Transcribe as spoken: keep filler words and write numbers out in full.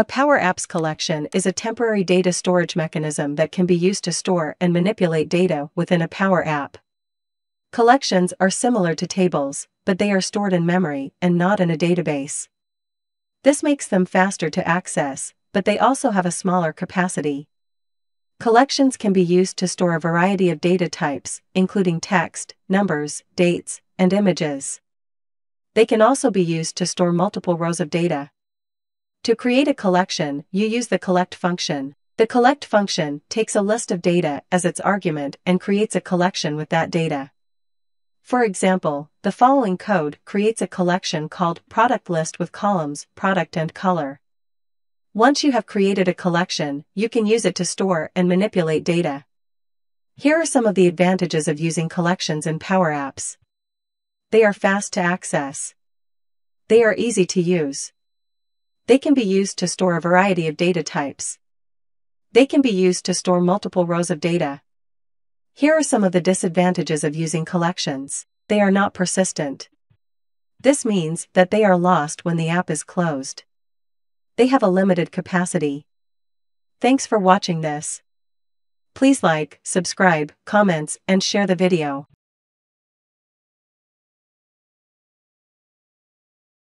A Power Apps collection is a temporary data storage mechanism that can be used to store and manipulate data within a Power App. Collections are similar to tables, but they are stored in memory and not in a database. This makes them faster to access, but they also have a smaller capacity. Collections can be used to store a variety of data types, including text, numbers, dates, and images. They can also be used to store multiple rows of data. To create a collection, you use the collect function. The collect function takes a list of data as its argument and creates a collection with that data. For example, the following code creates a collection called product list with columns, product and color. Once you have created a collection, you can use it to store and manipulate data. Here are some of the advantages of using collections in Power Apps. They are fast to access. They are easy to use. They can be used to store a variety of data types. They can be used to store multiple rows of data. Here are some of the disadvantages of using collections. They are not persistent. This means that they are lost when the app is closed. They have a limited capacity. Thanks for watching this. Please like, subscribe, comment, and share the video.